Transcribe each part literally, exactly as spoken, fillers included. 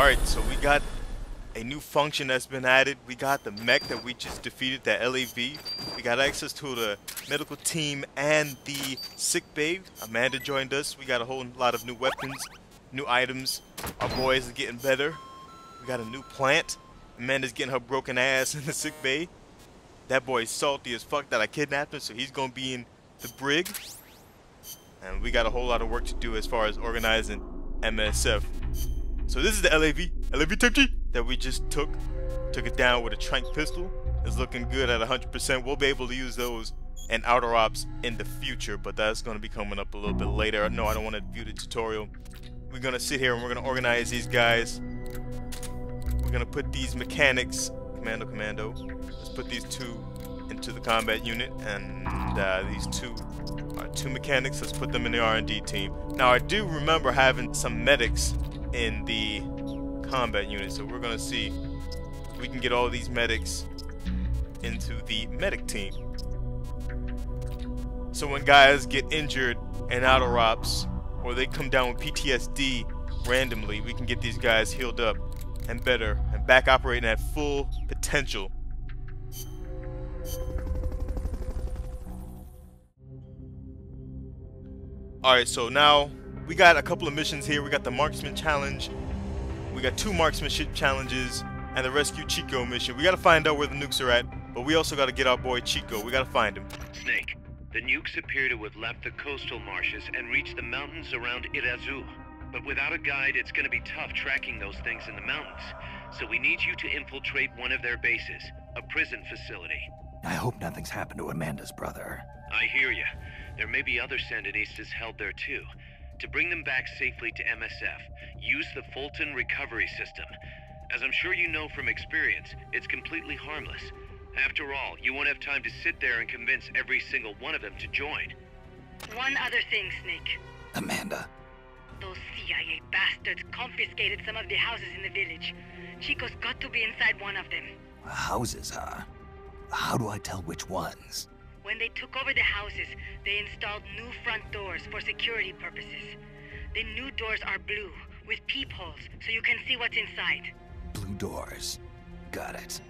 Alright, so we got a new function that's been added. We got the mech that we just defeated, the L A V. We got access to the medical team and the sick bay. Amanda joined us. We got a whole lot of new weapons, new items. Our boys are getting better. We got a new plant. Amanda's getting her broken ass in the sick bay. That boy is salty as fuck that I kidnapped him, so he's gonna be in the brig. And we got a whole lot of work to do as far as organizing M S F. So this is the L A V, L A V thirty, that we just took. Took it down with a Tranq pistol. It's looking good at one hundred percent. We'll be able to use those and outer ops in the future, but that's going to be coming up a little bit later. No, I don't want to view the tutorial. We're going to sit here and we're going to organize these guys. We're going to put these mechanics, commando, commando. Let's put these two into the combat unit, and uh, these two are two mechanics. Let's put them in the R and D team. Now, I do remember having some medics in the combat unit, so we're gonna see if we can get all these medics into the medic team. So when guys get injured in outer ops or they come down with P T S D randomly, we can get these guys healed up and better and back operating at full potential. Alright, so now we got a couple of missions here. We got the marksman challenge. We got two marksmanship challenges and the rescue Chico mission. We gotta find out where the nukes are at, but we also gotta get our boy Chico. We gotta find him. Snake, the nukes appear to have left the coastal marshes and reached the mountains around Irazu. But without a guide, it's gonna be tough tracking those things in the mountains. So we need you to infiltrate one of their bases, a prison facility. I hope nothing's happened to Amanda's brother. I hear you. There may be other Sandinistas held there too. To bring them back safely to M S F, use the Fulton recovery system. As I'm sure you know from experience, it's completely harmless. After all, you won't have time to sit there and convince every single one of them to join. One other thing, Snake. Amanda. Those C I A bastards confiscated some of the houses in the village. Chico's got to be inside one of them. Houses, huh? How do I tell which ones? When they took over the houses, they installed new front doors for security purposes. The new doors are blue, with peepholes, so you can see what's inside. Blue doors. Got it.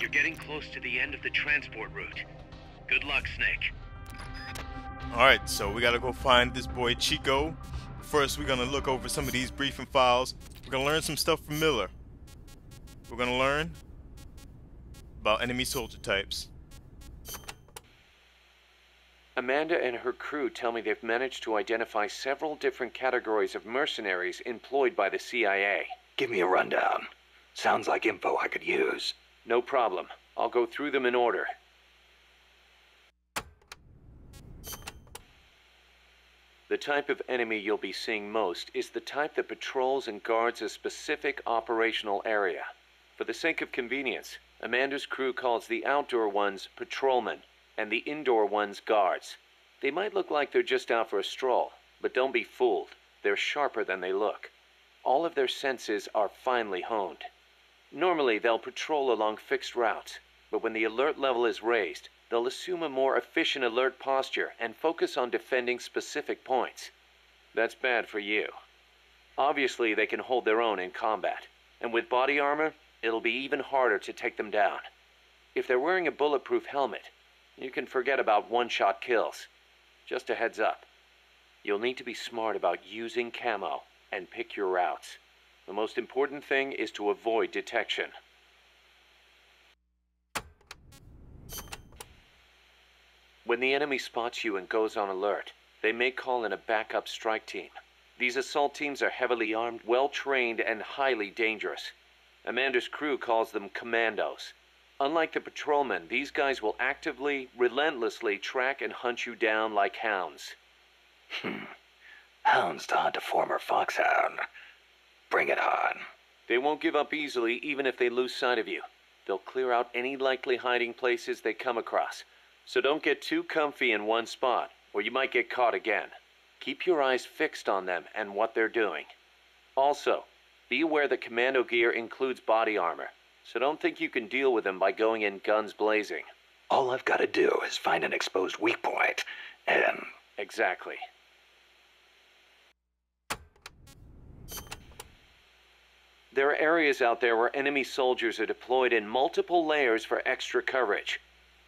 You're getting close to the end of the transport route. Good luck, Snake. Alright, so we gotta go find this boy Chico. First, we're gonna look over some of these briefing files. We're gonna learn some stuff from Miller. We're gonna learn about enemy soldier types. Amanda and her crew tell me they've managed to identify several different categories of mercenaries employed by the C I A. Give me a rundown. Sounds like info I could use. No problem. I'll go through them in order. The type of enemy you'll be seeing most is the type that patrols and guards a specific operational area. For the sake of convenience, Amanda's crew calls the outdoor ones patrolmen, and the indoor ones guards. They might look like they're just out for a stroll, but don't be fooled. They're sharper than they look. All of their senses are finely honed. Normally, they'll patrol along fixed routes, but when the alert level is raised, they'll assume a more efficient alert posture and focus on defending specific points. That's bad for you. Obviously, they can hold their own in combat, and with body armor, it'll be even harder to take them down. If they're wearing a bulletproof helmet, you can forget about one-shot kills. Just a heads up. You'll need to be smart about using camo and pick your routes. The most important thing is to avoid detection. When the enemy spots you and goes on alert, they may call in a backup strike team. These assault teams are heavily armed, well-trained, and highly dangerous. Amanda's crew calls them commandos. Unlike the patrolmen, these guys will actively, relentlessly track and hunt you down like hounds. Hmm. Hounds to hunt a former foxhound. Bring it on. They won't give up easily, even if they lose sight of you. They'll clear out any likely hiding places they come across. So don't get too comfy in one spot, or you might get caught again. Keep your eyes fixed on them and what they're doing. Also, be aware that commando gear includes body armor. So don't think you can deal with them by going in guns blazing. All I've got to do is find an exposed weak point, and... Exactly. There are areas out there where enemy soldiers are deployed in multiple layers for extra coverage.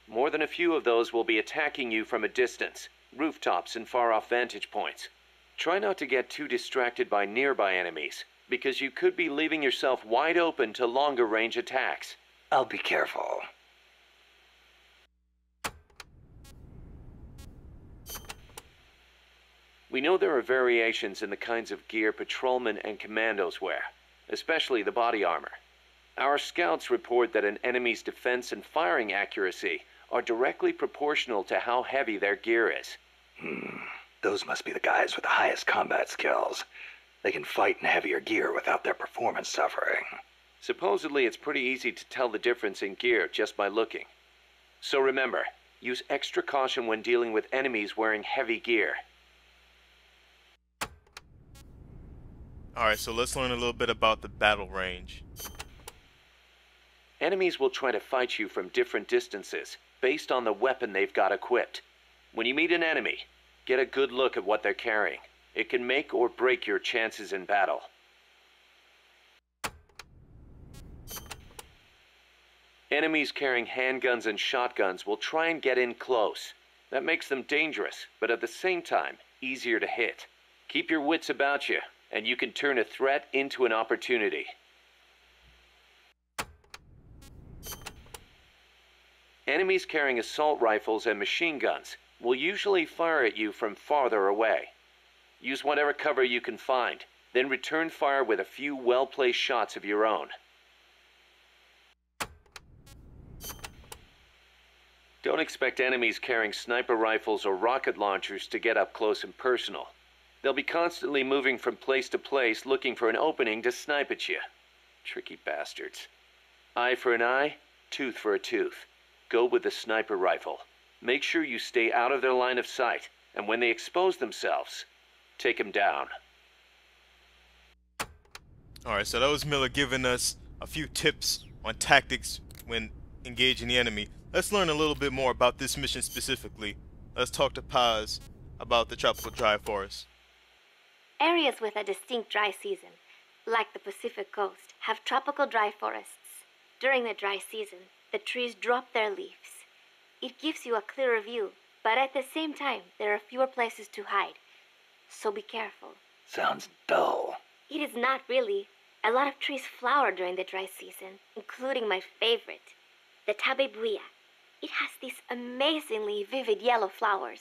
More than a few of those will be attacking you from a distance, rooftops and far-off vantage points. Try not to get too distracted by nearby enemies, because you could be leaving yourself wide open to longer-range attacks. I'll be careful. We know there are variations in the kinds of gear patrolmen and commandos wear, especially the body armor. Our scouts report that an enemy's defense and firing accuracy are directly proportional to how heavy their gear is. Hmm. Those must be the guys with the highest combat skills. They can fight in heavier gear without their performance suffering. Supposedly, it's pretty easy to tell the difference in gear just by looking. So remember, use extra caution when dealing with enemies wearing heavy gear. Alright, so let's learn a little bit about the battle range. Enemies will try to fight you from different distances, based on the weapon they've got equipped. When you meet an enemy, get a good look at what they're carrying. It can make or break your chances in battle. Enemies carrying handguns and shotguns will try and get in close. That makes them dangerous, but at the same time, easier to hit. Keep your wits about you, and you can turn a threat into an opportunity. Enemies carrying assault rifles and machine guns will usually fire at you from farther away. Use whatever cover you can find, then return fire with a few well-placed shots of your own. Don't expect enemies carrying sniper rifles or rocket launchers to get up close and personal. They'll be constantly moving from place to place looking for an opening to snipe at you. Tricky bastards. Eye for an eye, tooth for a tooth. Go with the sniper rifle. Make sure you stay out of their line of sight, and when they expose themselves, take them down. Alright, so that was Miller giving us a few tips on tactics when engaging the enemy. Let's learn a little bit more about this mission specifically. Let's talk to Paz about the tropical dry forest. Areas with a distinct dry season, like the Pacific coast, have tropical dry forests. During the dry season, the trees drop their leaves. It gives you a clearer view, but at the same time, there are fewer places to hide. So be careful. Sounds dull. It is not really. A lot of trees flower during the dry season, including my favorite, the tabebuia. It has these amazingly vivid yellow flowers.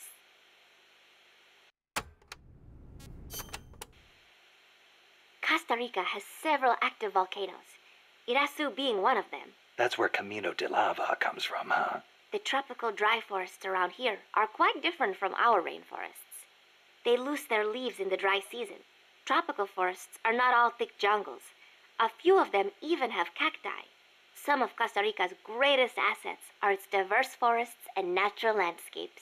Costa Rica has several active volcanoes, Irazu being one of them. That's where Camino de Lava comes from, huh? The tropical dry forests around here are quite different from our rainforests. They lose their leaves in the dry season. Tropical forests are not all thick jungles. A few of them even have cacti. Some of Costa Rica's greatest assets are its diverse forests and natural landscapes.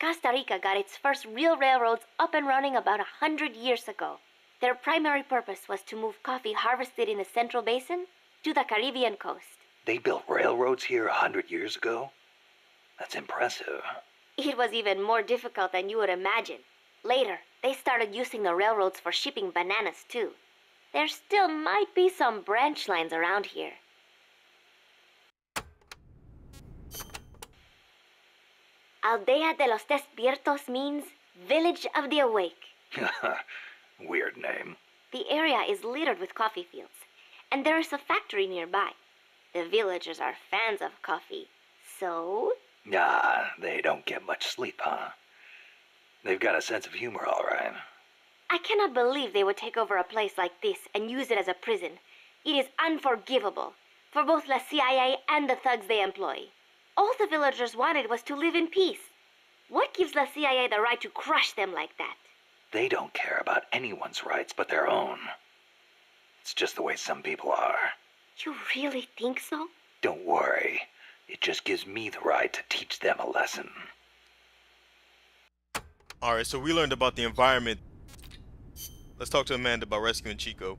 Costa Rica got its first real railroads up and running about a hundred years ago. Their primary purpose was to move coffee harvested in the Central Basin to the Caribbean coast. They built railroads here a hundred years ago? That's impressive. It was even more difficult than you would imagine. Later, they started using the railroads for shipping bananas too. There still might be some branch lines around here. Aldea de los Despiertos means Village of the Awake. Weird name. The area is littered with coffee fields, and there is a factory nearby. The villagers are fans of coffee, so... Nah, they don't get much sleep, huh? They've got a sense of humor, all right. I cannot believe they would take over a place like this and use it as a prison. It is unforgivable for both the C I A and the thugs they employ. All the villagers wanted was to live in peace. What gives the C I A the right to crush them like that? They don't care about anyone's rights but their own. It's just the way some people are. You really think so? Don't worry. It just gives me the right to teach them a lesson. Alright, so we learned about the environment. Let's talk to Amanda about rescuing Chico.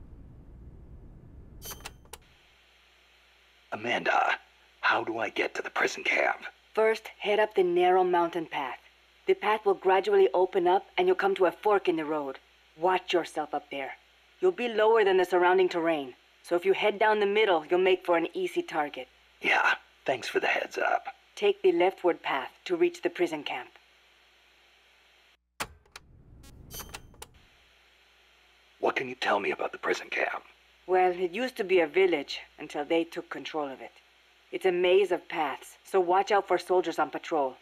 Amanda, how do I get to the prison camp? First, head up the narrow mountain path. The path will gradually open up and you'll come to a fork in the road. Watch yourself up there. You'll be lower than the surrounding terrain. So if you head down the middle, you'll make for an easy target. Yeah, thanks for the heads up. Take the leftward path to reach the prison camp. What can you tell me about the prison camp? Well, it used to be a village until they took control of it. It's a maze of paths, so watch out for soldiers on patrol.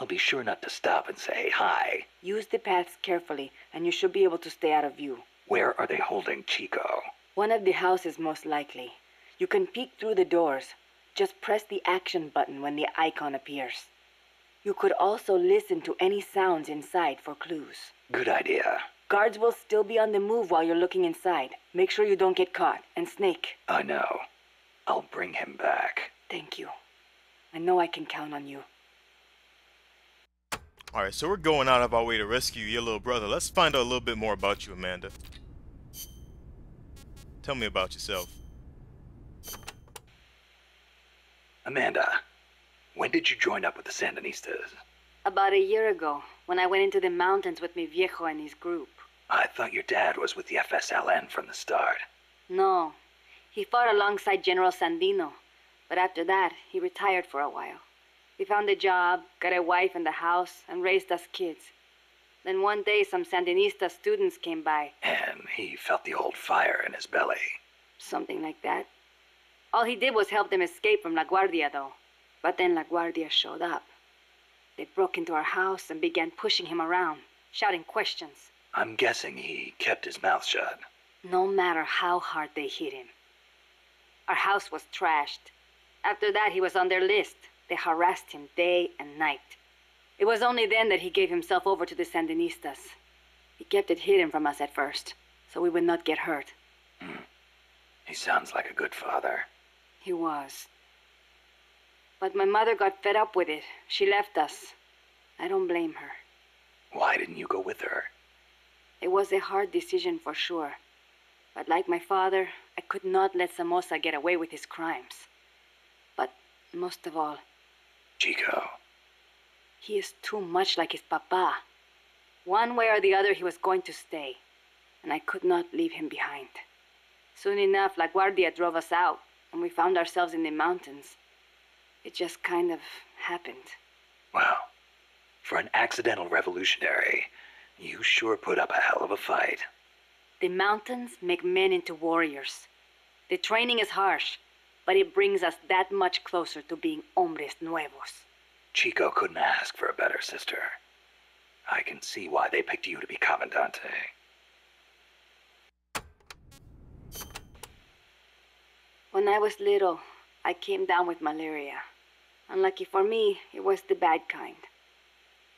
I'll be sure not to stop and say hi. Use the paths carefully, and you should be able to stay out of view. Where are they holding Chico? One of the houses, most likely. You can peek through the doors. Just press the action button when the icon appears. You could also listen to any sounds inside for clues. Good idea. Guards will still be on the move while you're looking inside. Make sure you don't get caught. And Snake. I know. I'll bring him back. Thank you. I know I can count on you. Alright, so we're going out of our way to rescue your little brother. Let's find out a little bit more about you, Amanda. Tell me about yourself. Amanda, when did you join up with the Sandinistas? About a year ago, when I went into the mountains with mi viejo and his group. I thought your dad was with the F S L N from the start. No, he fought alongside General Sandino, but after that, he retired for a while. He found a job, got a wife and a house, and raised us kids. Then one day, some Sandinista students came by. And he felt the old fire in his belly. Something like that. All he did was help them escape from La Guardia, though. But then La Guardia showed up. They broke into our house and began pushing him around, shouting questions. I'm guessing he kept his mouth shut. No matter how hard they hit him. Our house was trashed. After that, he was on their list. They harassed him day and night. It was only then that he gave himself over to the Sandinistas. He kept it hidden from us at first, so we would not get hurt. Mm. He sounds like a good father. He was. But my mother got fed up with it. She left us. I don't blame her. Why didn't you go with her? It was a hard decision for sure. But like my father, I could not let Samosa get away with his crimes. But most of all, Chico. He is too much like his papa. One way or the other, he was going to stay. And I could not leave him behind. Soon enough, La Guardia drove us out, and we found ourselves in the mountains. It just kind of happened. Wow. For an accidental revolutionary, you sure put up a hell of a fight. The mountains make men into warriors. The training is harsh, but it brings us that much closer to being hombres nuevos. Chico couldn't ask for a better sister. I can see why they picked you to be Comandante. When I was little, I came down with malaria. Unlucky for me, it was the bad kind.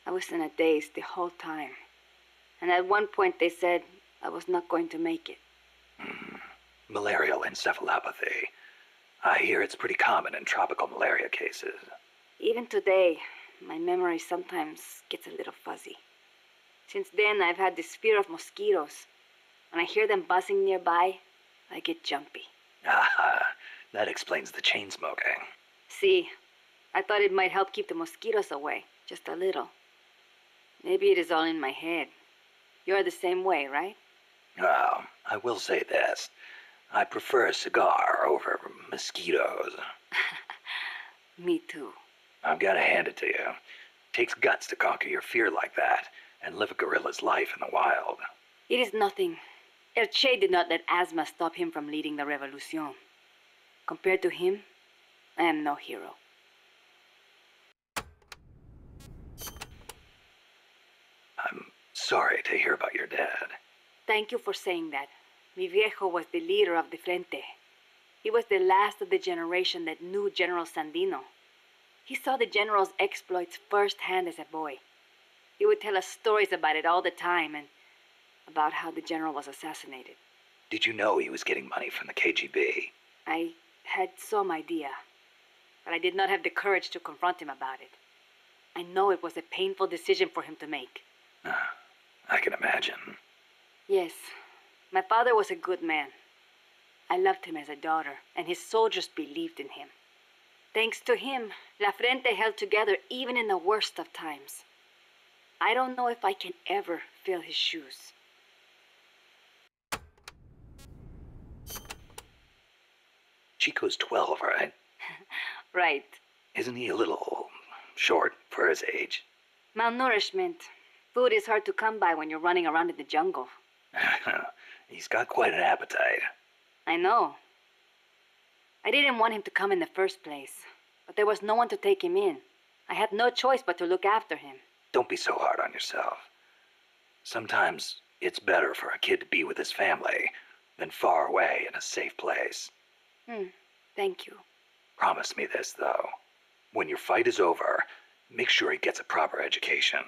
I was in a daze the whole time. And at one point they said I was not going to make it. Mm. Malarial encephalopathy. I hear it's pretty common in tropical malaria cases. Even today, my memory sometimes gets a little fuzzy. Since then, I've had this fear of mosquitoes. When I hear them buzzing nearby, I get jumpy. Aha, that explains the chain smoking. See, I thought it might help keep the mosquitoes away, just a little. Maybe it is all in my head. You're the same way, right? Oh, I will say this. I prefer a cigar over mosquitoes. Me too. I've got to hand it to you. It takes guts to conquer your fear like that and live a gorilla's life in the wild. It is nothing. El Che did not let asthma stop him from leading the revolution. Compared to him, I am no hero. I'm sorry to hear about your dad. Thank you for saying that. Mi viejo was the leader of the Frente. He was the last of the generation that knew General Sandino. He saw the general's exploits firsthand as a boy. He would tell us stories about it all the time and about how the general was assassinated. Did you know he was getting money from the K G B? I had some idea, but I did not have the courage to confront him about it. I know it was a painful decision for him to make. Uh, I can imagine. Yes, my father was a good man. I loved him as a daughter, and his soldiers believed in him. Thanks to him, La Frente held together even in the worst of times. I don't know if I can ever fill his shoes. Chico's twelve, right? Right. Isn't he a little short for his age? Malnourishment. Food is hard to come by when you're running around in the jungle. He's got quite an appetite. I know. I didn't want him to come in the first place, but there was no one to take him in. I had no choice but to look after him. Don't be so hard on yourself. Sometimes it's better for a kid to be with his family than far away in a safe place. Hmm, thank you. Promise me this, though. When your fight is over, make sure he gets a proper education.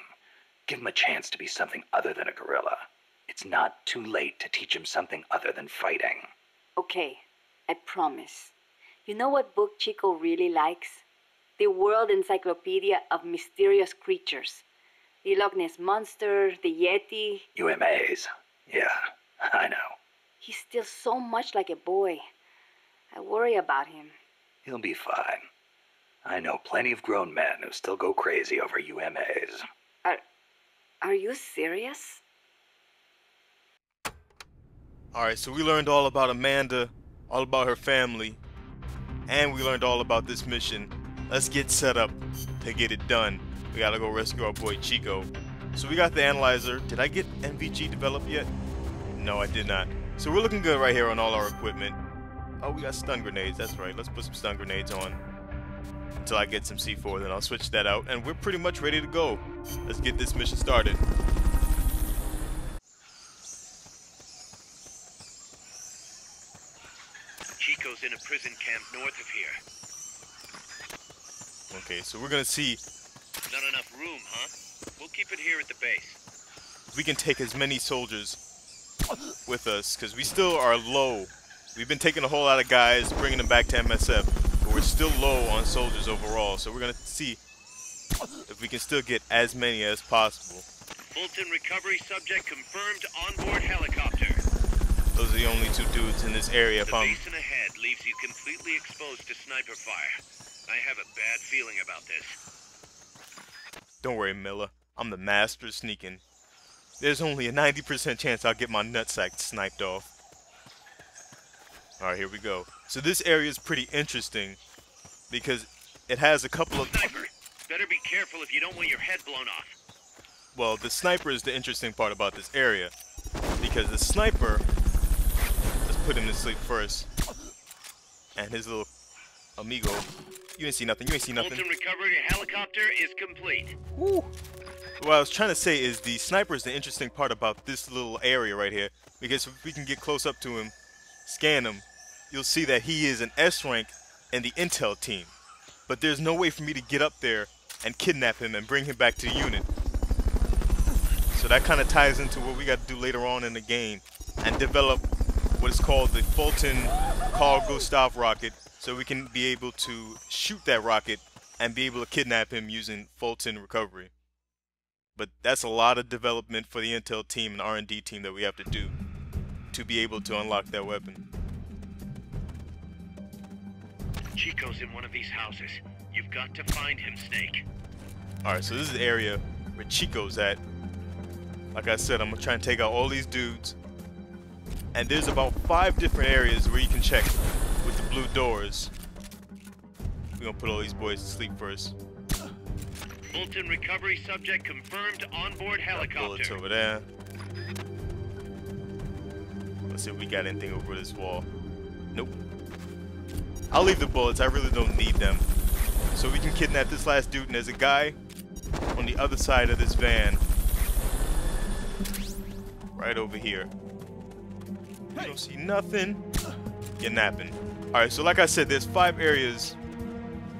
Give him a chance to be something other than a gorilla. It's not too late to teach him something other than fighting. Okay, I promise. You know what book Chico really likes? The World Encyclopedia of Mysterious Creatures. The Loch Ness Monster, the Yeti... U M As. Yeah, I know. He's still so much like a boy. I worry about him. He'll be fine. I know plenty of grown men who still go crazy over U M As. Are... are you serious? Alright, so we learned all about Amanda, all about her family, and we learned all about this mission. Let's get set up to get it done. We gotta go rescue our boy Chico. So we got the analyzer. Did I get M V G developed yet? No, I did not. So we're looking good right here on all our equipment. Oh, we got stun grenades. That's right. Let's put some stun grenades on until I get some C four. Then I'll switch that out, and we're pretty much ready to go. Let's get this mission started. Chico's in a prison camp north of here. Okay, so we're gonna see. Not enough room, huh? We'll keep it here at the base. We can take as many soldiers with us, because we still are low. We've been taking a whole lot of guys, bringing them back to M S F, but we're still low on soldiers overall, so we're gonna see if we can still get as many as possible. Fulton recovery subject confirmed onboard helicopter. Those are the only two dudes in this area. If I'm... The basin ahead leaves you completely exposed to sniper fire. I have a bad feeling about this. Don't worry, Miller. I'm the master of sneaking. There's only a ninety percent chance I'll get my nutsack sniped off. Alright, here we go. So this area is pretty interesting because it has a couple of... Sniper! Better be careful if you don't want your head blown off. Well, the sniper is the interesting part about this area, because the sniper... Let's put him to sleep first. And his little amigo... You ain't see nothing. You ain't see nothing. Fulton recovery to helicopter is complete. Woo. What I was trying to say is the sniper is the interesting part about this little area right here, because if we can get close up to him, scan him, you'll see that he is an S rank in the intel team. But there's no way for me to get up there and kidnap him and bring him back to the unit. So that kind of ties into what we got to do later on in the game and develop what is called the Fulton Carl Gustav rocket. So we can be able to shoot that rocket and be able to kidnap him using Fulton recovery. But that's a lot of development for the intel team and R and D team that we have to do to be able to unlock that weapon. Chico's in one of these houses. You've got to find him, Snake. Alright, so this is the area where Chico's at. Like I said, I'm going to try and take out all these dudes. And there's about five different areas where you can check with the blue doors. We're gonna put all these boys to sleep first. Fulton recovery subject confirmed onboard helicopter. Bullets over there. Let's see if we got anything over this wall. Nope. I'll leave the bullets. I really don't need them. So we can kidnap this last dude, and there's a guy on the other side of this van. Right over here. You don't see nothing. Kidnapping. Alright, so like I said, there's five areas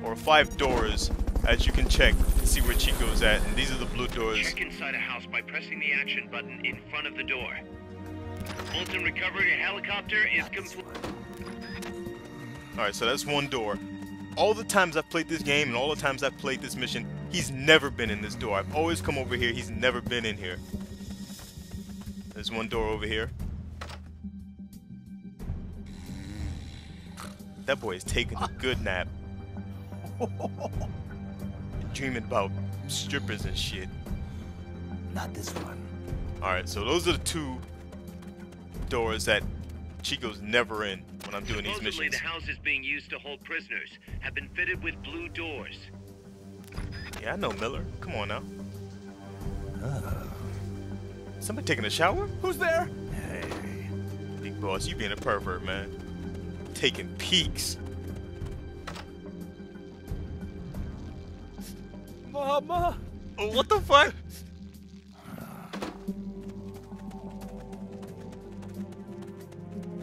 or five doors as you can check to see where Chico's at, and these are the blue doors. Check inside a house by pressing the action button in front of the door. Fulton recovery helicopter is complete. Alright, so that's one door. All the times I've played this game and all the times I've played this mission, he's never been in this door. I've always come over here, he's never been in here. There's one door over here. That boy is taking a good nap. Dreaming about strippers and shit. Not this one. Alright, so those are the two doors that Chico's never in when I'm doing Supposedly, these missions. The houses being used to hold prisoners have been fitted with blue doors. Yeah, I know Miller. Come on now. Oh. Somebody taking a shower? Who's there? Hey. Big boss, you being a pervert, man. Taking peeks. Mama! Oh, what the fuck?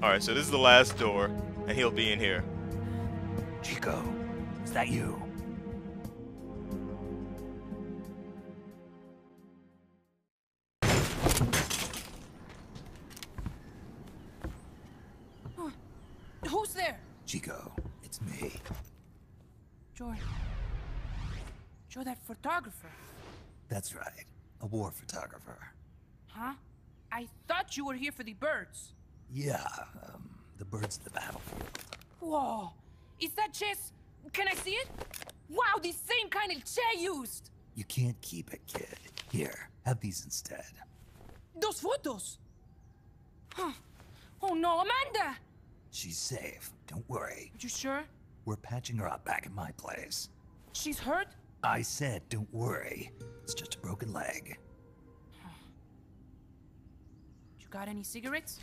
Alright, so this is the last door, and he'll be in here. Chico, is that you? Who's there? Chico, it's me. Joy. Joy, that photographer. That's right. A war photographer. Huh? I thought you were here for the birds. Yeah, um, the birds of the battlefield. Whoa! Is that chess? Can I see it? Wow, the same kind of chair used! You can't keep it, kid. Here, have these instead. Those photos! Huh. Oh no, Amanda! She's safe, don't worry. You sure? We're patching her up back at my place. She's hurt? I said, don't worry. It's just a broken leg. You got any cigarettes?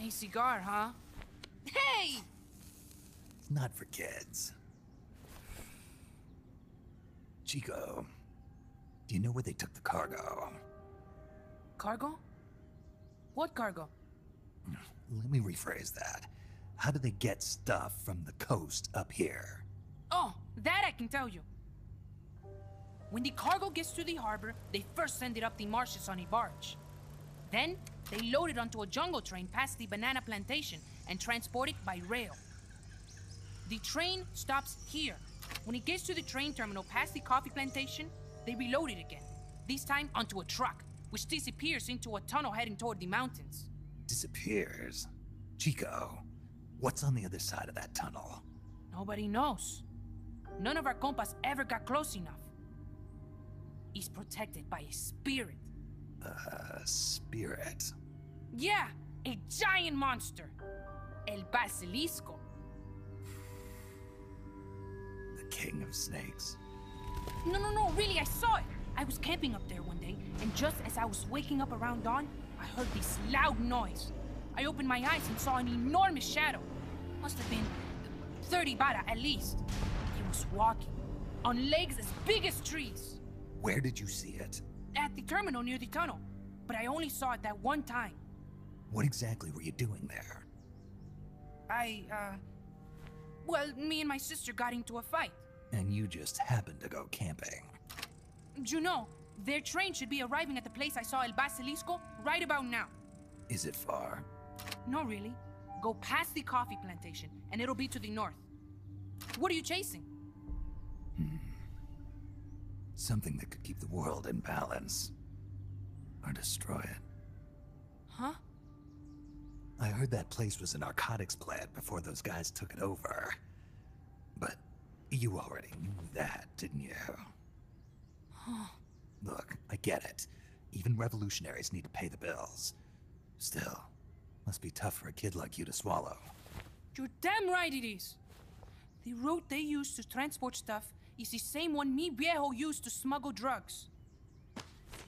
A cigar, huh? Hey! Not for kids. Chico, do you know where they took the cargo? Cargo? What cargo? Let me rephrase that. How do they get stuff from the coast up here? Oh, that I can tell you. When the cargo gets to the harbor, they first send it up the marshes on a barge. Then, they load it onto a jungle train past the banana plantation and transport it by rail. The train stops here. When it gets to the train terminal past the coffee plantation, they reload it again. This time onto a truck, which disappears into a tunnel heading toward the mountains. Disappears? Chico, what's on the other side of that tunnel? Nobody knows. None of our compas ever got close enough. He's protected by a spirit. Uh, spirit. Yeah, a giant monster. El Basilisco. The king of snakes. No, no, no, really, I saw it. I was camping up there one day, and just as I was waking up around dawn, I heard this loud noise. I opened my eyes and saw an enormous shadow. Must have been thirty vara at least. He was walking on legs as big as trees. Where did you see it? At the terminal near the tunnel, but I only saw it that one time. What exactly were you doing there? I, uh... Well, me and my sister got into a fight. And you just happened to go camping. You know, their train should be arriving at the place I saw El Basilisco right about now. Is it far? No, really. Go past the coffee plantation, and it'll be to the north. What are you chasing? Hmm. Something that could keep the world in balance. Or destroy it. Huh? I heard that place was a narcotics plant before those guys took it over. But you already knew that, didn't you? Huh. Look, I get it. Even revolutionaries need to pay the bills. Still, must be tough for a kid like you to swallow. You're damn right it is! The route they used to transport stuff is the same one Mi Viejo used to smuggle drugs.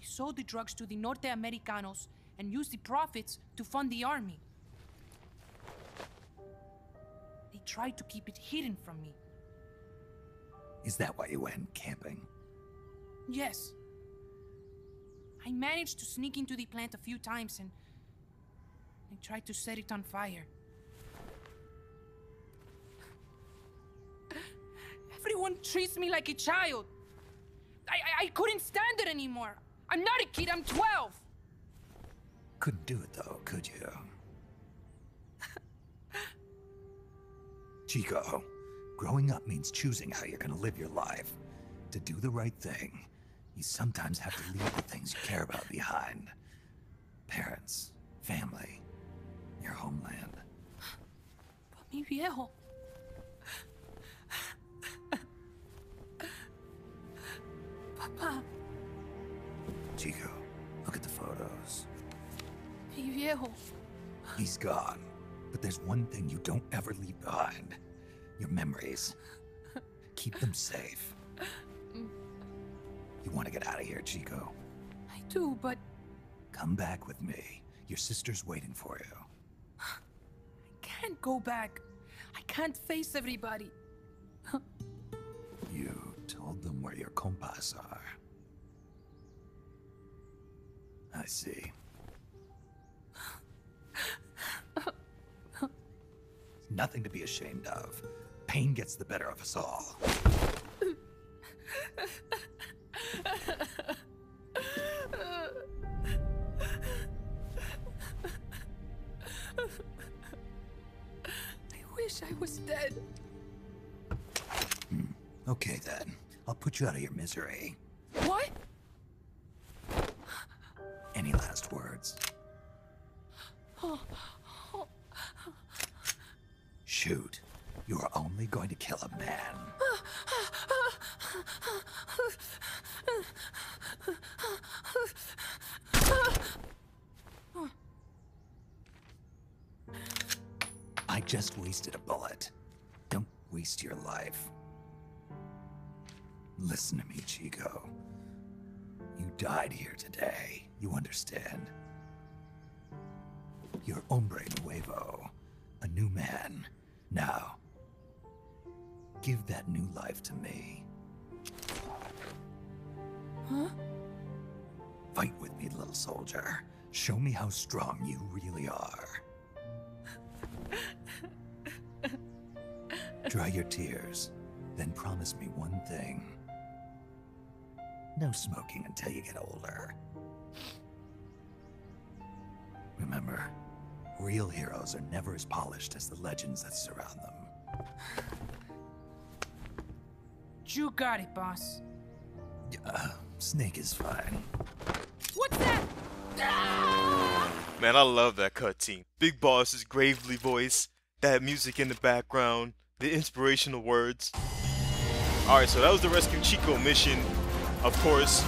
He sold the drugs to the Norte Americanos and used the profits to fund the army. They tried to keep it hidden from me. Is that why you went camping? Yes. I managed to sneak into the plant a few times and I tried to set it on fire. Everyone treats me like a child. I, I I couldn't stand it anymore. I'm not a kid, I'm twelve. Couldn't do it though, could you? Chico, growing up means choosing how you're gonna live your life. To do the right thing, you sometimes have to leave the things you care about behind. Parents, family, your homeland. But mi viejo. Papa. Chico, look at the photos. Hey, viejo. He's gone. But there's one thing you don't ever leave behind. Your memories. Keep them safe. You want to get out of here, Chico? I do, but... Come back with me. Your sister's waiting for you. I can't go back. I can't face everybody. You told them where your compas are. I see. Nothing to be ashamed of. Pain gets the better of us all. I wish I was dead. Hmm. Okay then, I'll put you out of your misery. What? Any last words? Oh. Shoot. You're only going to kill a man. I just wasted a bullet. Don't waste your life. Listen to me, Chico. You died here today. You understand? You're hombre nuevo. A new man. Now, give that new life to me. Huh? Fight with me, little soldier. Show me how strong you really are. Dry your tears, then promise me one thing. No smoking until you get older. Remember, real heroes are never as polished as the legends that surround them. You got it, boss. Uh, snake is fine. What's that? Ah! Man, I love that cutscene. Big Boss's gravely voice, that music in the background, the inspirational words. Alright, so that was the Rescue Chico mission. Of course,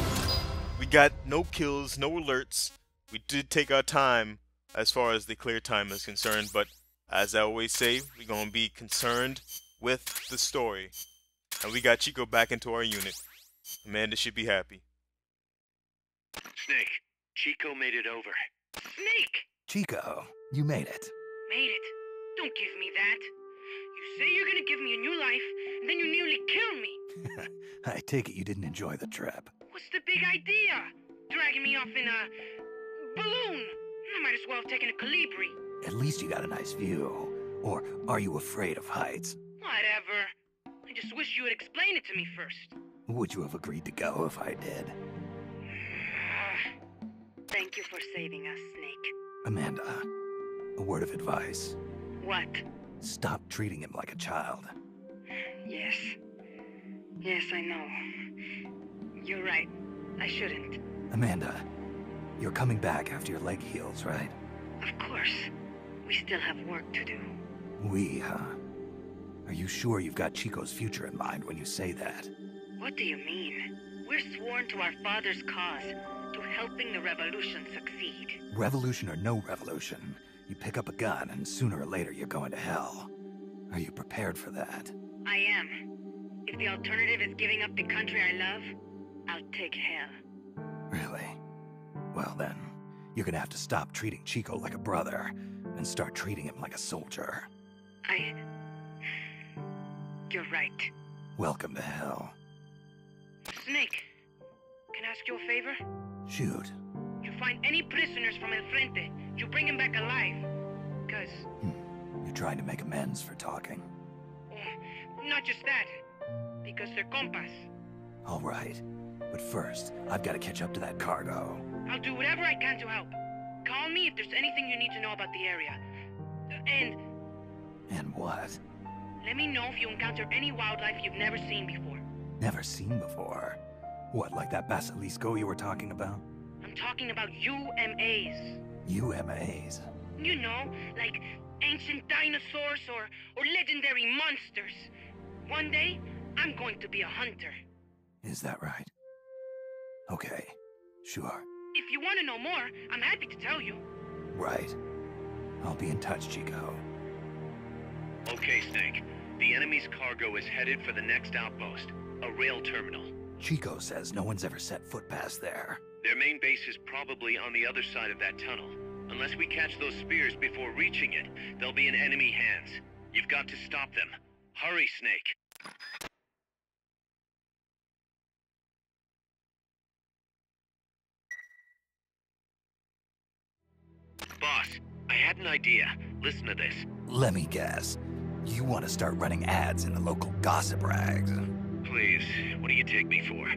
we got no kills, no alerts. We did take our time as far as the clear time is concerned, but as I always say, we're gonna be concerned with the story. And we got Chico back into our unit. Amanda should be happy. Snake, Chico made it over. Snake! Chico, you made it. Made it? Don't give me that. You say you're gonna give me a new life, and then you nearly kill me. I take it you didn't enjoy the trip. What's the big idea? Dragging me off in a balloon? I might as well have taken a Calibri. At least you got a nice view. Or are you afraid of heights? Whatever. I just wish you would explain it to me first. Would you have agreed to go if I did? Thank you for saving us, Snake. Amanda, a word of advice. What? Stop treating him like a child. Yes. Yes, I know. You're right. I shouldn't. Amanda... You're coming back after your leg heals, right? Of course. We still have work to do. We, huh? Are you sure you've got Chico's future in mind when you say that? What do you mean? We're sworn to our father's cause, to helping the revolution succeed. Revolution or no revolution, you pick up a gun and sooner or later you're going to hell. Are you prepared for that? I am. If the alternative is giving up the country I love, I'll take hell. Really? Well then, you're gonna have to stop treating Chico like a brother, and start treating him like a soldier. I... You're right. Welcome to hell. Snake, can I ask you a favor? Shoot. You find any prisoners from El Frente, you bring him back alive, cause... Hmm. You're trying to make amends for talking. Uh, not just that, because they're compas. All right, but first, I've got to catch up to that cargo. I'll do whatever I can to help. Call me if there's anything you need to know about the area. And... And what? Let me know if you encounter any wildlife you've never seen before. Never seen before? What, like that Basilisco you were talking about? I'm talking about U M As. U M As? You know, like ancient dinosaurs or, or legendary monsters. One day, I'm going to be a hunter. Is that right? Okay. Sure. If you want to know more, I'm happy to tell you. Right. I'll be in touch, Chico. Okay, Snake. The enemy's cargo is headed for the next outpost, a rail terminal. Chico says no one's ever set foot past there. Their main base is probably on the other side of that tunnel. Unless we catch those spears before reaching it, they'll be in enemy hands. You've got to stop them. Hurry, Snake. Boss, I had an idea. Listen to this. Let me guess. You want to start running ads in the local gossip rags? Please, what do you take me for?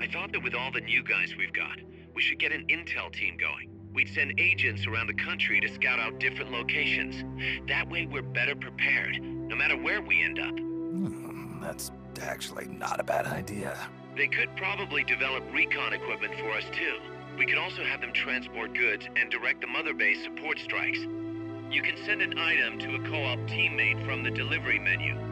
I thought that with all the new guys we've got, we should get an intel team going. We'd send agents around the country to scout out different locations. That way we're better prepared, no matter where we end up. Hmm, that's actually not a bad idea. They could probably develop recon equipment for us too. We could also have them transport goods and direct the mother base support strikes. You can send an item to a co-op teammate from the delivery menu.